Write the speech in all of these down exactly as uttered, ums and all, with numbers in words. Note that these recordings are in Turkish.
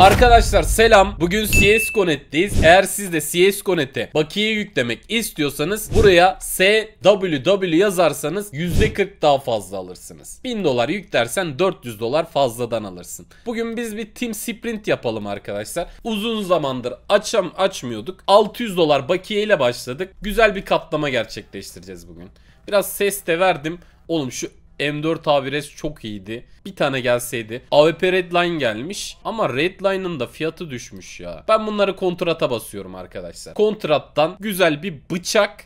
Arkadaşlar selam. Bugün C S Connect'teyiz. Eğer siz de C S Connect'e bakiye yüklemek istiyorsanız buraya S W W yazarsanız yüzde kırk daha fazla alırsınız. bin dolar yüklersen dört yüz dolar fazladan alırsın. Bugün biz bir team sprint yapalım arkadaşlar. Uzun zamandır açam açmıyorduk. altı yüz dolar bakiye ile başladık. Güzel bir katlama gerçekleştireceğiz bugün. Biraz ses de verdim. Oğlum şu M dört A bir S çok iyiydi. Bir tane gelseydi. A W P Redline gelmiş. Ama Redline'ın da fiyatı düşmüş ya. Ben bunları kontrata basıyorum arkadaşlar. Kontrattan güzel bir bıçak.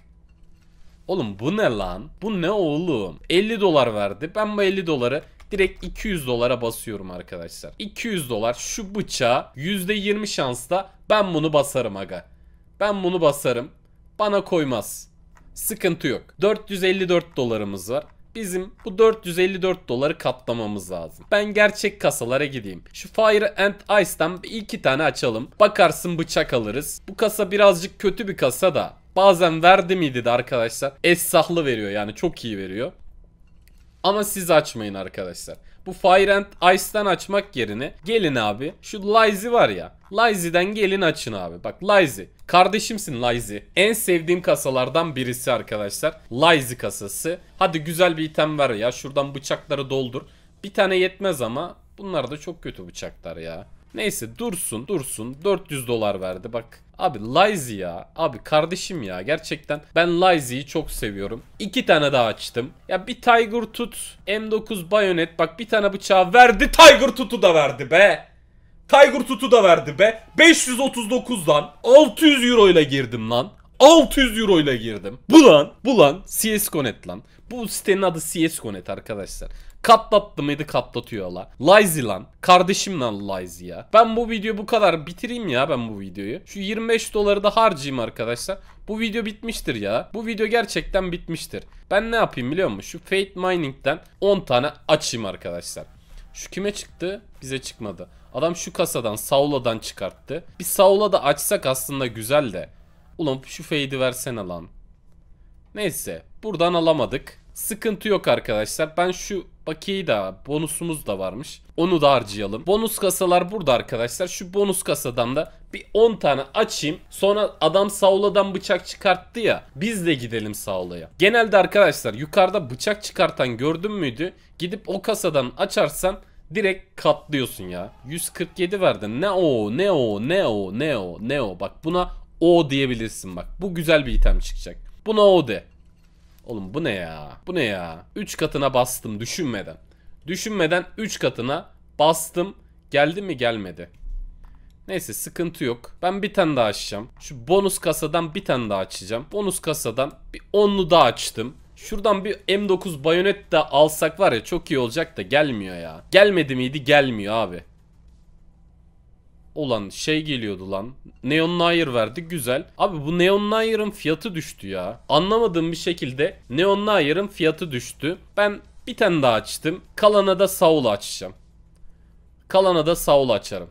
Oğlum bu ne lan? Bu ne oğlum? elli dolar verdi. Ben bu elli doları direkt iki yüz dolara basıyorum arkadaşlar. iki yüz dolar şu bıçağı yüzde yirmi şansla ben bunu basarım aga. Ben bunu basarım. Bana koymaz. Sıkıntı yok. dört yüz elli dört dolarımız var. Bizim bu dört yüz elli dört doları katlamamız lazım. Ben gerçek kasalara gideyim. Şu Fire and Ice'dan bir iki tane açalım. Bakarsın bıçak alırız. Bu kasa birazcık kötü bir kasa da. Bazen verdi miydi de arkadaşlar. Esahlı veriyor yani, çok iyi veriyor. Ama siz açmayın arkadaşlar. Bu Fire and Ice'dan açmak yerine gelin abi. Şu Lazy var ya. Lazy'den gelin açın abi. Bak Lazy. Kardeşimsin Lazy. En sevdiğim kasalardan birisi arkadaşlar. Lazy kasası. Hadi güzel bir item ver ya. Şuradan bıçakları doldur. Bir tane yetmez ama. Bunlar da çok kötü bıçaklar ya. Neyse dursun dursun. dört yüz dolar verdi bak. Abi Lazy ya. Abi kardeşim ya. Gerçekten ben Lazy'yi çok seviyorum. İki tane daha açtım. Ya bir Tiger tut. M dokuz Bayonet. Bak bir tane bıçağı verdi. Tiger tutu da verdi be. Tiger tutu da verdi be. beş yüz otuz dokuz lan. altı yüz euro ile girdim lan. altı yüz euro ile girdim. Bu lan. Bu lan. C S Connect lan. Bu sitenin adı C S Connect arkadaşlar. Katlattı mıydı katlatıyor la. Lazy lan. Kardeşim lan Lazy ya. Ben bu videoyu bu kadar bitireyim ya, ben bu videoyu. Şu yirmi beş doları da harcayayım arkadaşlar. Bu video bitmiştir ya. Bu video gerçekten bitmiştir. Ben ne yapayım biliyor musun? Şu Fate Mining'den on tane açayım arkadaşlar. Şu kime çıktı? Bize çıkmadı. Adam şu kasadan, Saola'dan çıkarttı. Bir Saola da açsak aslında güzel de. Ulan şu fade'i versene lan. Neyse. Buradan alamadık. Sıkıntı yok arkadaşlar. Ben şu bakiyeyi da, bonusumuz da varmış. Onu da harcayalım. Bonus kasalar burada arkadaşlar. Şu bonus kasadan da bir on tane açayım. Sonra adam Saola'dan bıçak çıkarttı ya. Biz de gidelim Saola'ya. Genelde arkadaşlar yukarıda bıçak çıkartan gördün müydü? Gidip o kasadan açarsan direkt katlıyorsun ya. yüz kırk yedi verdin. Ne o ne o ne o ne o ne o. Bak buna o diyebilirsin bak. Bu güzel bir item çıkacak. Buna o de. Oğlum bu ne ya? Bu ne ya? üç katına bastım düşünmeden. Düşünmeden üç katına bastım. Geldi mi gelmedi. Neyse sıkıntı yok. Ben bir tane daha açacağım. Şu bonus kasadan bir tane daha açacağım. Bonus kasadan bir onlu daha açtım. Şuradan bir M dokuz bayonet de alsak var ya çok iyi olacak da gelmiyor ya. Gelmedi miydi? Gelmiyor abi. Olan şey geliyordu lan. Neonlu verdi güzel. Abi bu Neonlu'nun fiyatı düştü ya. Anlamadığım bir şekilde Neonlu'nun fiyatı düştü. Ben bir tane daha açtım. Kalana da Saulo açacağım. Kalana da Saulo açarım.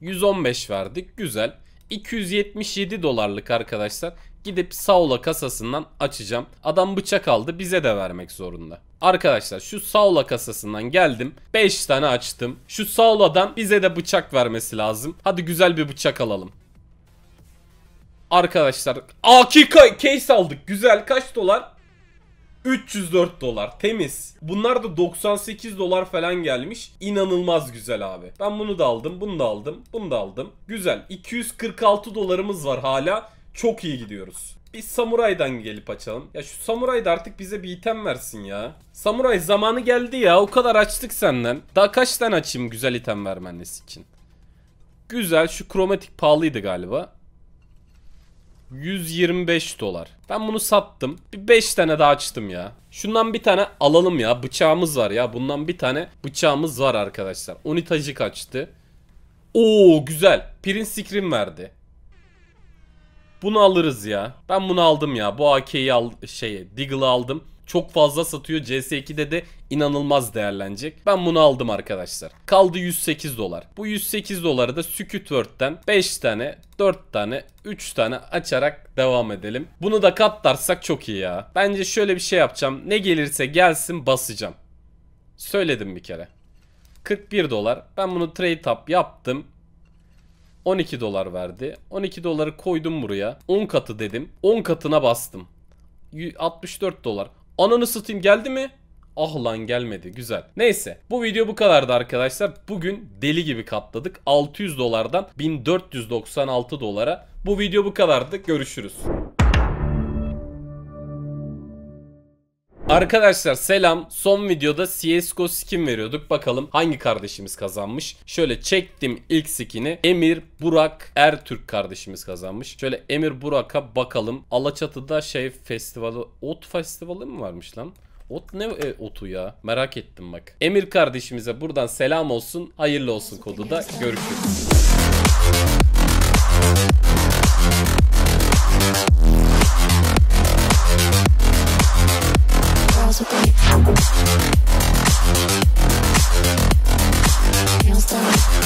yüz on beş verdik güzel. iki yüz yetmiş yedi dolarlık arkadaşlar. Gidip Saulo kasasından açacağım. Adam bıçak aldı, bize de vermek zorunda. Arkadaşlar şu Saulo kasasından geldim. beş tane açtım. Şu Saulo'dan bize de bıçak vermesi lazım. Hadi güzel bir bıçak alalım. Arkadaşlar A K case aldık. Güzel, kaç dolar? üç yüz dört dolar temiz. Bunlar da doksan sekiz dolar falan gelmiş. İnanılmaz güzel abi. Ben bunu da aldım, bunu da aldım, bunu da aldım. Güzel, iki yüz kırk altı dolarımız var hala. Çok iyi gidiyoruz. Bir samuraydan gelip açalım. Ya şu samuray da artık bize bir item versin ya. Samuray zamanı geldi ya. O kadar açtık senden. Daha kaç tane açayım güzel item vermenlesi için. Güzel, şu kromatik pahalıydı galiba. yüz yirmi beş dolar. Ben bunu sattım. Bir beş tane daha açtım ya. Şundan bir tane alalım ya. Bıçağımız var ya. Bundan bir tane bıçağımız var arkadaşlar. Unitacık açtı. Oo güzel. Prince Scream verdi. Bunu alırız ya. Ben bunu aldım ya. Bu A K'yi al, şey, Deagle'ı aldım. Çok fazla satıyor. C S iki'de de inanılmaz değerlenecek. Ben bunu aldım arkadaşlar. Kaldı yüz sekiz dolar. Bu yüz sekiz doları da Sütört'ten beş tane, dört tane, üç tane açarak devam edelim. Bunu da katlarsak çok iyi ya. Bence şöyle bir şey yapacağım. Ne gelirse gelsin basacağım. Söyledim bir kere. kırk bir dolar. Ben bunu trade up yaptım. on iki dolar verdi. on iki doları koydum buraya. on katı dedim. on katına bastım. altmış dört dolar. Ananı satayım, geldi mi? Ah lan gelmedi. Güzel. Neyse. Bu video bu kadardı arkadaşlar. Bugün deli gibi katladık. altı yüz dolardan bin dört yüz doksan altı dolara. Bu video bu kadardı. Görüşürüz. Arkadaşlar selam. Son videoda C S G O skin veriyorduk. Bakalım hangi kardeşimiz kazanmış. Şöyle çektim ilk skin'i. Emir Burak Ertürk kardeşimiz kazanmış. Şöyle Emir Burak'a bakalım. Alaçatı'da şey festivali, Ot Festivali mi varmış lan? Ot ne e, otu ya? Merak ettim bak. Emir kardeşimize buradan selam olsun. Hayırlı olsun kodu da. Görüşürüz. Stop.